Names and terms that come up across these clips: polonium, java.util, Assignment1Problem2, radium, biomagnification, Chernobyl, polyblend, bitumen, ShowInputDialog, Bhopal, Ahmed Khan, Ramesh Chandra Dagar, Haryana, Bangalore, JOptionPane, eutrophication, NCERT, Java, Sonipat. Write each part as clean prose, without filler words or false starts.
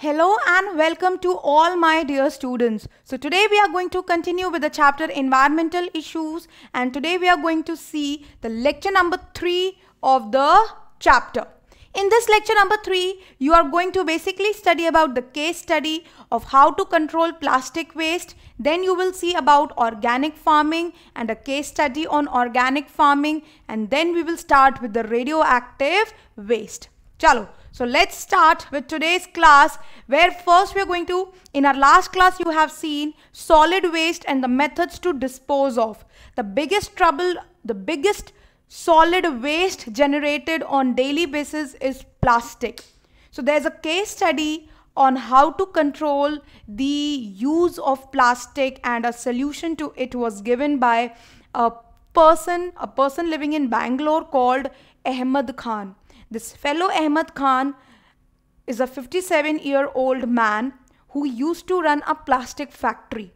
Hello and welcome to all my dear students. So today we are going to continue with the chapter environmental issues, and today we are going to see the lecture number 3 of the chapter. In this lecture number 3, you are going to basically study about the case study of how to control plastic waste. Then you will see about organic farming and a case study on organic farming, and then we will start with the radioactive waste. Chalo. So let's start with today's class, where first we are going to, in our last class you have seen solid waste and the methods to dispose of. The biggest solid waste generated on daily basis is plastic. So there's a case study on how to control the use of plastic, and a solution to it was given by a person living in Bangalore called Ahmed Khan. This fellow Ahmed Khan is a 57-year-old man who used to run a plastic factory.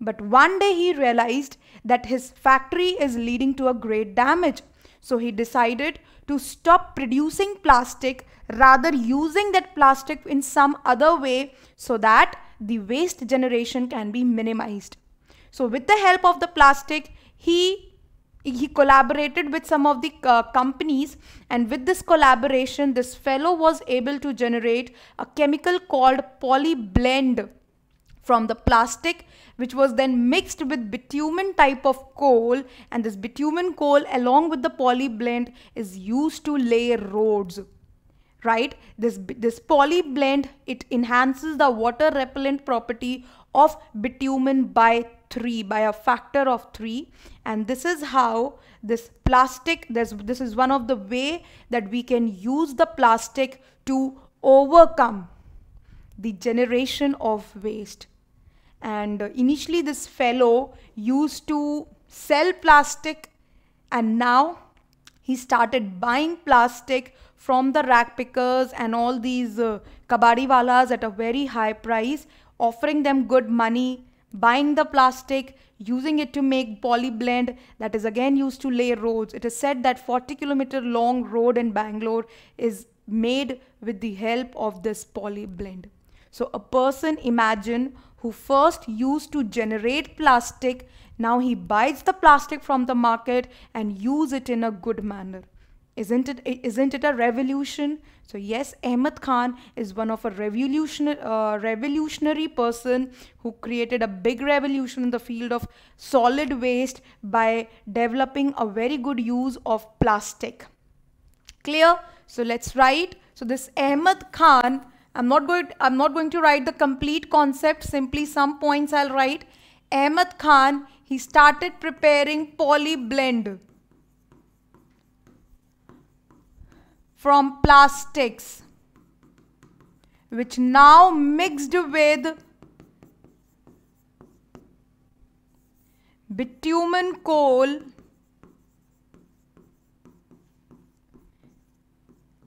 But one day he realized that his factory is leading to a great damage. So he decided to stop producing plastic, rather using that plastic in some other way so that the waste generation can be minimized. So with the help of the plastic, he collaborated with some of the companies, and with this collaboration this fellow was able to generate a chemical called polyblend from the plastic, which was then mixed with bitumen type of coal, and this bitumen coal along with the polyblend is used to lay roads. Right, this polyblend, it enhances the water repellent property of bitumen by a factor of 3, and this is how this is one of the way that we can use the plastic to overcome the generation of waste. And initially this fellow used to sell plastic, and now he started buying plastic from the rag pickers and all these kabadiwalas at a very high price, offering them good money, buying the plastic, using it to make polyblend that is again used to lay roads. It is said that 40-kilometer long road in Bangalore is made with the help of this polyblend. So a person, imagine, who first used to generate plastic, now he buys the plastic from the market and uses it in a good manner. Isn't it a revolution? So yes, Ahmed Khan is one of a revolutionary person who created a big revolution in the field of solid waste by developing a very good use of plastic. Clear? So let's write. So this Ahmed Khan, I'm not going to write the complete concept, simply some points I'll write. Ahmed Khan, he started preparing polyblend from plastics, which now mixed with bitumen coal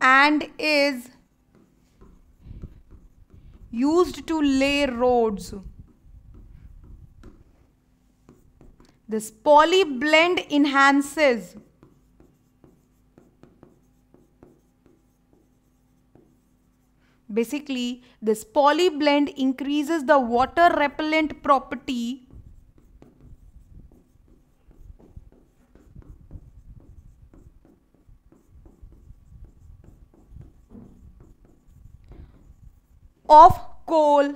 and is used to lay roads. This polyblend enhances . Basically, this polyblend increases the water repellent property of coal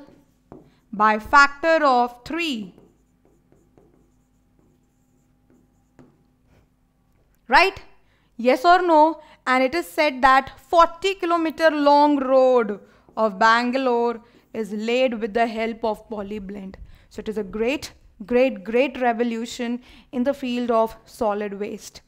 by factor of 3. Right? Yes or no? And it is said that 40-kilometer long road of Bangalore is laid with the help of polyblend. So it is a great revolution in the field of solid waste.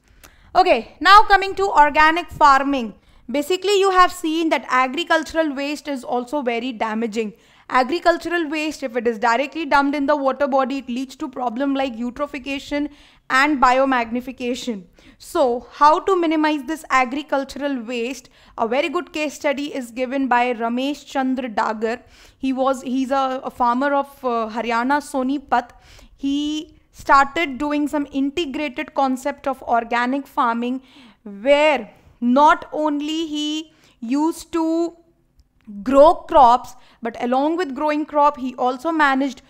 Okay, now coming to organic farming. Basically, you have seen that agricultural waste is also very damaging. Agricultural waste, if it is directly dumped in the water body, it leads to problems like eutrophication and biomagnification. So how to minimize this agricultural waste? A very good case study is given by Ramesh Chandra Dagar. He's a farmer of Haryana, Sonipat. He started doing some integrated concept of organic farming, where not only he used to grow crops, but along with growing crop, he also managed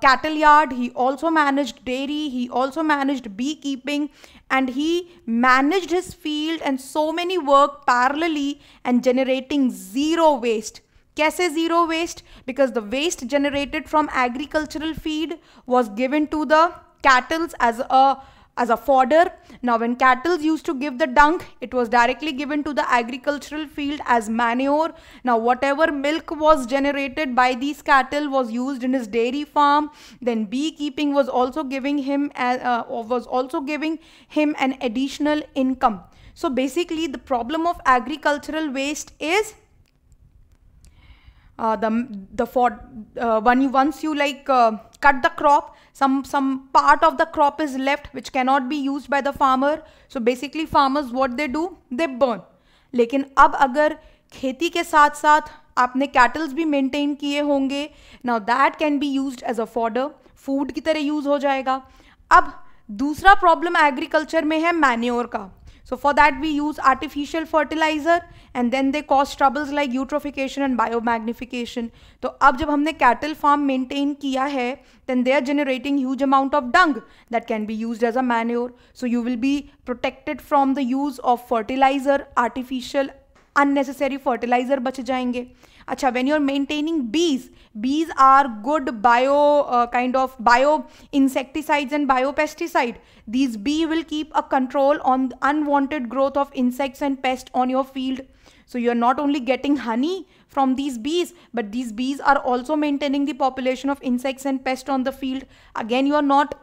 cattle yard, he also managed dairy, he also managed beekeeping, and he managed his field and so many work parallelly and generating zero waste. Kaise zero waste? Because the waste generated from agricultural feed was given to the cattle as a fodder. Now when cattle used to give the dung, it was directly given to the agricultural field as manure. Now whatever milk was generated by these cattle was used in his dairy farm. Then beekeeping was also giving him an additional income. So basically the problem of agricultural waste is once you cut the crop, some part of the crop is left which cannot be used by the farmer. So basically farmers, what they do, they burn. लेकिन अब अगर खेती के साथ साथ आपने kettles भी maintain किए होंगे, now that can be used as a fodder, food की तरह यूज हो जाएगा. अब दूसरा प्रॉब्लम एग्रीकल्चर में है मैन्योर का. So for that we use artificial fertilizer and then they cause troubles like eutrophication and biomagnification. So अब जब हमने cattle farm maintain किया है, then they are generating huge amount of dung that can be used as a manure. So you will be protected from the use of fertilizer, artificial unnecessary fertilizer बच जाएंगे. अच्छा, when you are maintaining bees, bees are good bio insecticides and bio pesticide. These bee will keep a control on the unwanted growth of insects and pests on your field. So you are not only getting honey from these bees, but these bees are also maintaining the population of insects and pests on the field. Again, you are not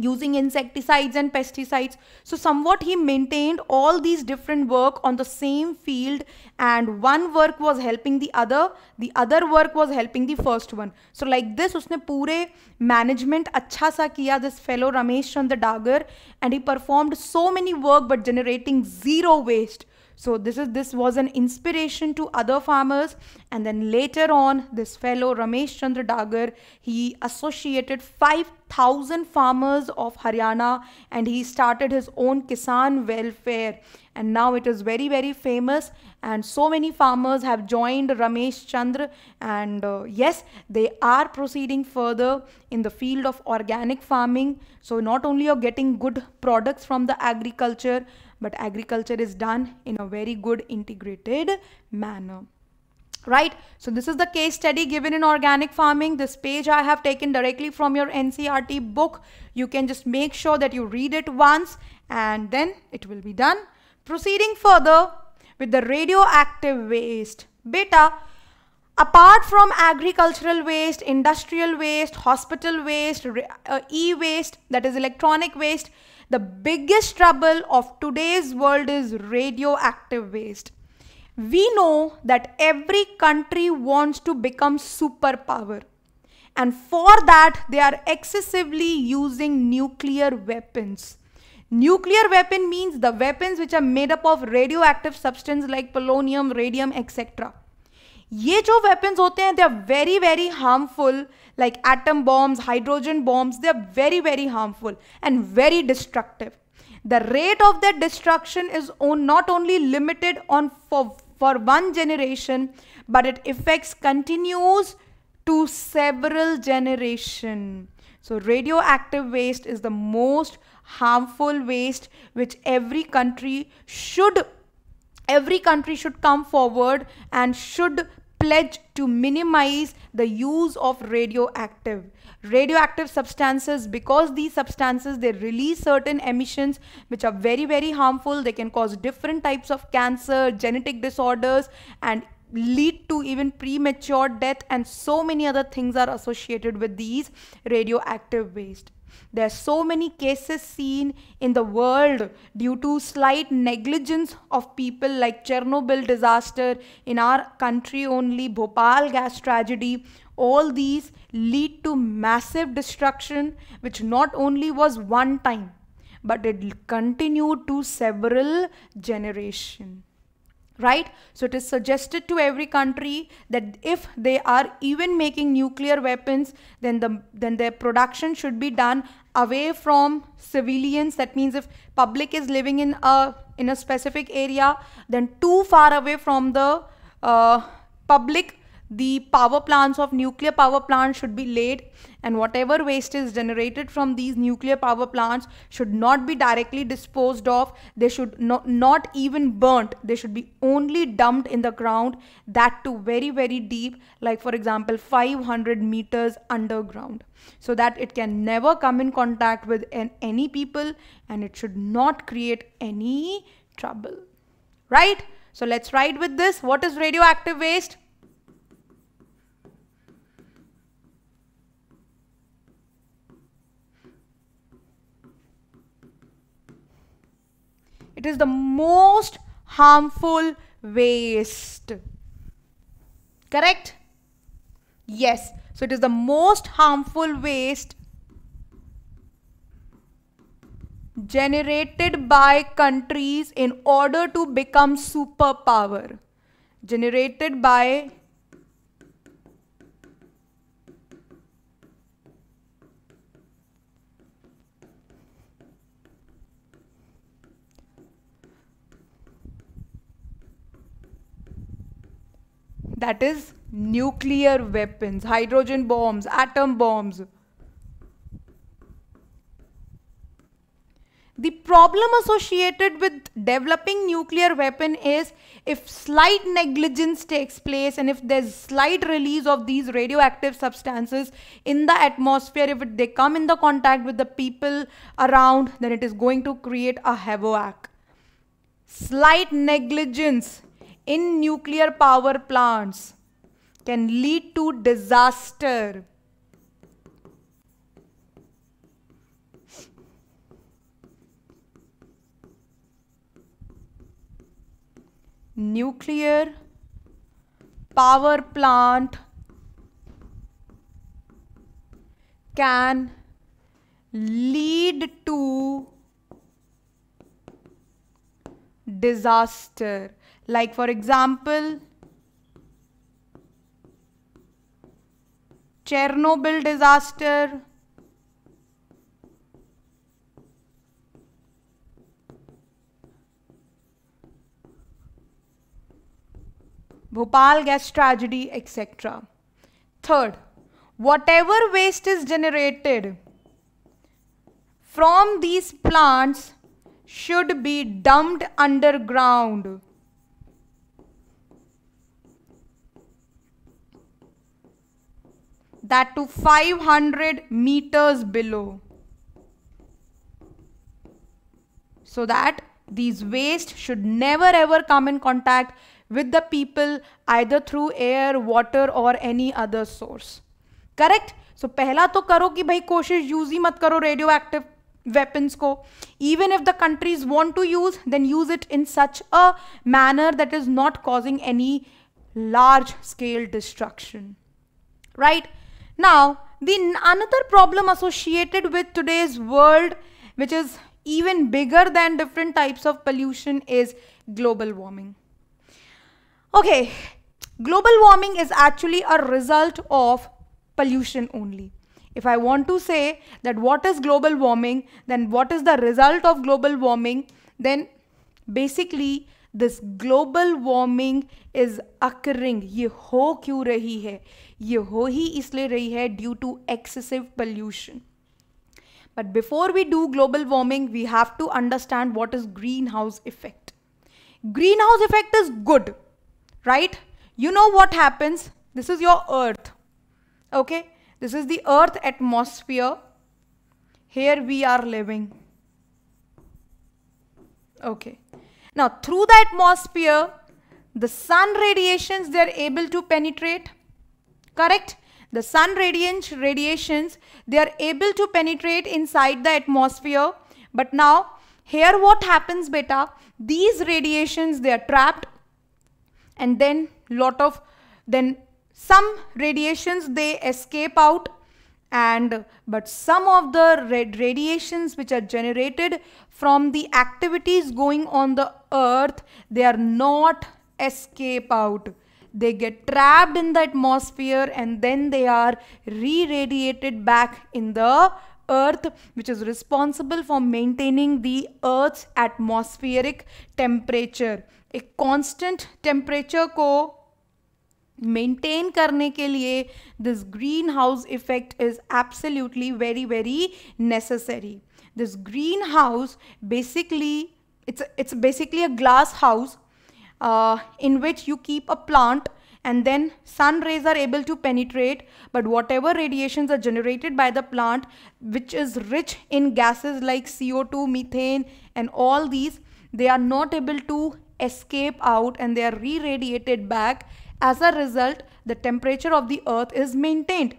using insecticides and pesticides. So somewhat he maintained all these different work on the same field, and one work was helping the other work was helping the first one. So like this usne pure management अच्छा सा किया, this fellow Ramesh Chandra Dagar, and he performed so many work but generating zero waste. So this was an inspiration to other farmers. And then later on, this fellow Ramesh Chandra Dagar, he associated 5,000 farmers of Haryana and he started his own Kisan welfare. And now it is very, very famous, and so many farmers have joined Ramesh Chandra, and yes, they are proceeding further in the field of organic farming. So not only you're getting good products from the agriculture, but agriculture is done in a very good integrated manner. Right, so this is the case study given in organic farming. This page I have taken directly from your NCERT book. You can just make sure that you read it once and then it will be done. Proceeding further with the radioactive waste. Beta, apart from agricultural waste, industrial waste, hospital waste, e-waste, that is electronic waste, the biggest trouble of today's world is radioactive waste. We know that every country wants to become superpower, and for that they are excessively using nuclear weapons. Nuclear weapon means the weapons which are made up of radioactive substance like polonium, radium, etc. ये जो weapons होते हैं, they are very, very harmful, like atom bombs, hydrogen bombs. They are very, very harmful and very destructive. The rate of their destruction is not only limited for one generation, but it affects continues to several generations. So radioactive waste is the most harmful waste which every country should come forward and should pledge to minimize the use of radioactive substances, because these substances, they release certain emissions which are very, very harmful. They can cause different types of cancer, genetic disorders, and lead to even premature death, and so many other things are associated with these radioactive waste. There are so many cases seen in the world due to slight negligence of people, like Chernobyl disaster, in our country only, Bhopal gas tragedy. All these lead to massive destruction, which not only was one time, but it continued to several generations. Right, so it is suggested to every country that if they are even making nuclear weapons, then their production should be done away from civilians. That means if public is living in a specific area, then too far away from the public, the power plants of nuclear power plants should be laid, and whatever waste is generated from these nuclear power plants should not be directly disposed of. They should not even burnt. They should be only dumped in the ground, that too very, very deep, like for example 500 meters underground, so that it can never come in contact with any people and it should not create any trouble. Right? So let's write with this. What is radioactive waste? It is the most harmful waste. Correct? Yes. So it is the most harmful waste generated by countries in order to become superpower. Generated by that is nuclear weapons, hydrogen bombs, atom bombs. The problem associated with developing nuclear weapon is if slight negligence takes place and if there's slight release of these radioactive substances in the atmosphere, if they come in the contact with the people around, then it is going to create a havoc. Slight negligence in nuclear power plants can lead to disaster. Nuclear power plant can lead to disaster. Like for example, Chernobyl disaster, Bhopal gas tragedy, etc. Third, whatever waste is generated from these plants should be dumped underground. That to 500 meters below, so that these waste should never ever come in contact with the people, either through air, water or any other source. Correct? So pehla to karo ki bhai koshish use hi mat karo radioactive weapons ko. Even if the countries want to use, then use it in such a manner that is not causing any large scale destruction. Right? Now, the another problem associated with today's world, which is even bigger than different types of pollution, is global warming. Okay, global warming is actually a result of pollution only. If I want to say that what is global warming, then what is the result of global warming, then basically this global warming is occurring. ये हो क्यों रही है? ये हो ही इसलिए रही है due to excessive pollution. But before we do global warming, we have to understand what is greenhouse effect. Greenhouse effect is good, right? You know what happens? This is your earth. Okay? This is the earth atmosphere. Here we are living. Okay. Now, through the atmosphere, the sun radiations, they are able to penetrate. Correct? The sun radiations, they are able to penetrate inside the atmosphere. But now, here what happens, beta? These radiations, they are trapped. And then, some radiations, they escape out. But some of the radiations which are generated from the activities going on the earth, they are not escape out. They get trapped in the atmosphere and then they are re-radiated back in the earth, which is responsible for maintaining the earth's atmospheric temperature. A constant temperature ko maintain करने के लिए this greenhouse effect is absolutely very very necessary. This greenhouse basically it's basically a glass house in which you keep a plant, and then sun rays are able to penetrate, but whatever radiations are generated by the plant, which is rich in gases like CO2, methane and all these, they are not able to escape out and they are re-radiated back. As a result, the temperature of the earth is maintained.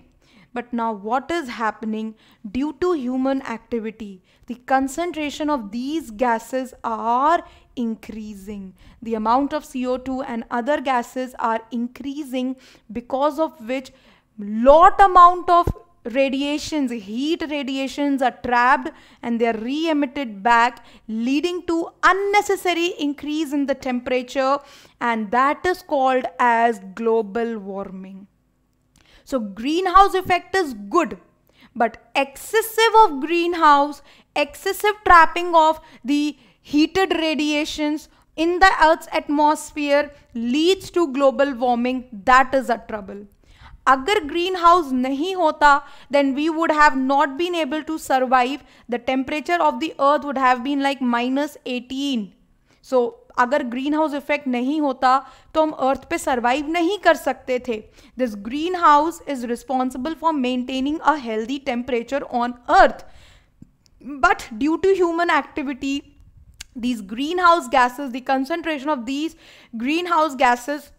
But now what is happening due to human activity? The concentration of these gases are increasing. The amount of CO2 and other gases are increasing, because of which lot amount of radiations, heat radiations are trapped and they are re-emitted back, leading to unnecessary increase in the temperature, and that is called as global warming. So greenhouse effect is good, but excessive of greenhouse, excessive trapping of the heated radiations in the Earth's atmosphere leads to global warming. That is a trouble. Agar greenhouse nahi hota, then we would have not been able to survive. The temperature of the earth would have been like -18. So अगर greenhouse effect नहीं होता तो हम अर्थ पे survive नहीं कर सकते थे. This green house is responsible for maintaining a healthy temperature on earth, but due to human activity these green house gases, the concentration of these green house gases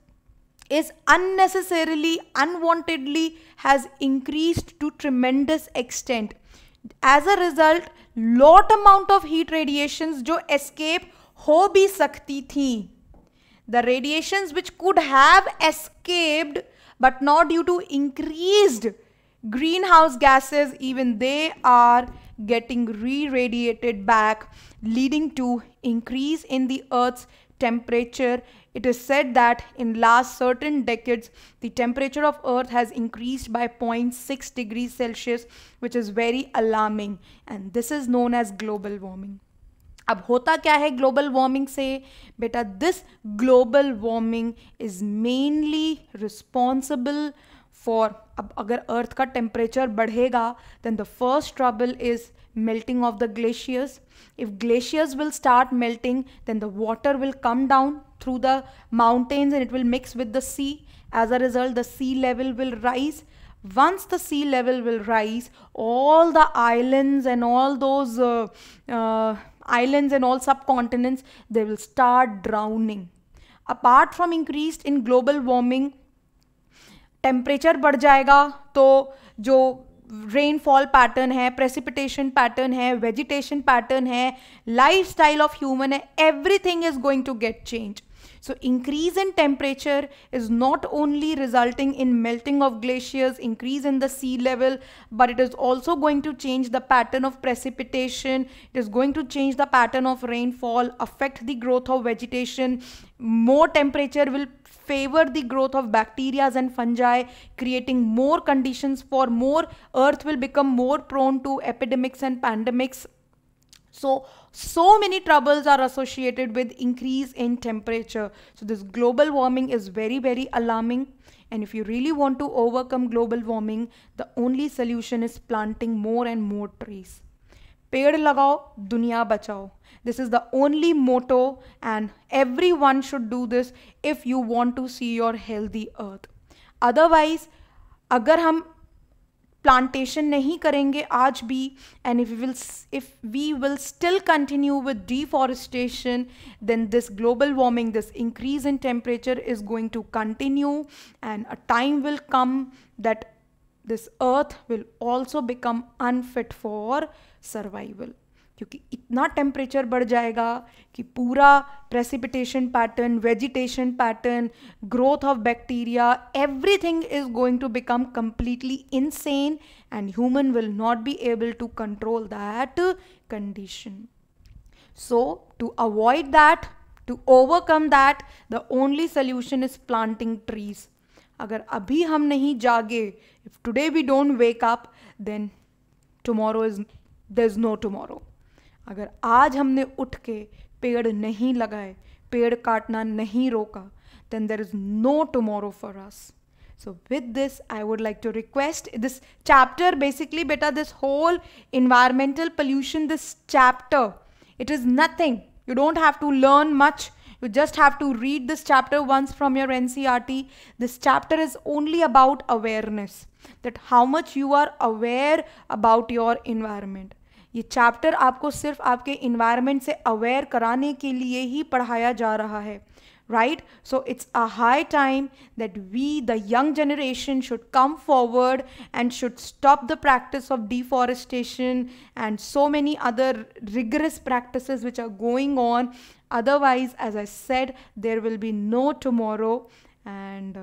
is unnecessarily, unwantedly has increased to tremendous extent. As a result, lot amount of heat radiations जो escape हो भी सकती थी, the radiations which could have escaped but not due to increased greenhouse gases, even they are getting re-radiated back, leading to increase in the earth's temperature. It is said that in last certain decades, the temperature of earth has increased by 0.6 degrees Celsius, which is very alarming, and this is known as global warming. अब होता क्या है global warming से? बेटा this global warming is mainly responsible for, अब अगर earth का temperature बढ़ेगा, then the first trouble is melting of the glaciers. If glaciers will start melting, then the water will come down through the mountains and it will mix with the sea. As a result, the sea level will rise. Once the sea level will rise, all the islands and all those islands and all subcontinents, they will start drowning. Apart from increased in global warming, temperature बढ़ जाएगा तो जो rainfall pattern है, precipitation pattern है, vegetation pattern है, lifestyle of human है, everything is going to get change. So increase in temperature is not only resulting in melting of glaciers, increase in the sea level, but it is also going to change the pattern of precipitation. It is going to change the pattern of rainfall, affect the growth of vegetation. More temperature will favor the growth of bacteria and fungi, creating more conditions for more. Earth will become more prone to epidemics and pandemics. So many troubles are associated with increase in temperature. So this global warming is very, very alarming. And if you really want to overcome global warming, the only solution is planting more and more trees. Ped lagao, duniya bachao. This is the only motto, and everyone should do this if you want to see your healthy earth. Otherwise, agar hum plantation नहीं करेंगे आज भी, and if we will still continue with deforestation, then this global warming, this increase in temperature is going to continue, and a time will come that this earth will also become unfit for survival. क्योंकि इतना temperature बढ़ जाएगा कि पूरा precipitation pattern, vegetation pattern, growth of bacteria, everything is going to become completely insane, and human will not be able to control that condition. So to avoid that, to overcome that, the only solution is planting trees. अगर अभी हम नहीं जागे, if today we don't wake up, then tomorrow is, there is no tomorrow. अगर आज हमने उठ के पेड़ नहीं लगाए, पेड़ काटना नहीं रोका, then there is no tomorrow for us. So with this, I would like to request this chapter, basically, beta, this whole environmental pollution, this chapter, it is nothing. You don't have to learn much. You just have to read this chapter once from your NCERT. This chapter is only about awareness, that how much you are aware about your environment. ये chapter आपको सिर्फ आपके environment से aware कराने के लिए ही पढ़ाया जा रहा है, right? So it's a high time that we the young generation should come forward and should stop the practice of deforestation and so many other rigorous practices which are going on. Otherwise, as I said, there will be no tomorrow, and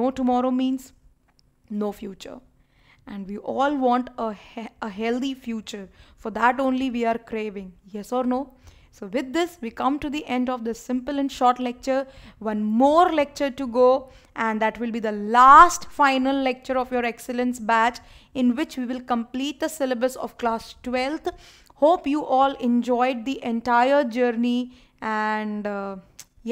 no tomorrow means no future. And we all want a healthy future. For that only we are craving. Yes or no? So with this, we come to the end of this simple and short lecture. One more lecture to go, and that will be the last final lecture of your excellence batch, in which we will complete the syllabus of class 12th. Hope you all enjoyed the entire journey, and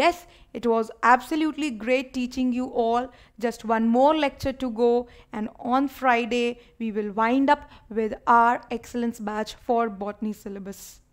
yes, it was absolutely great teaching you all. Just one more lecture to go, and on Friday we will wind up with our excellence batch for botany syllabus.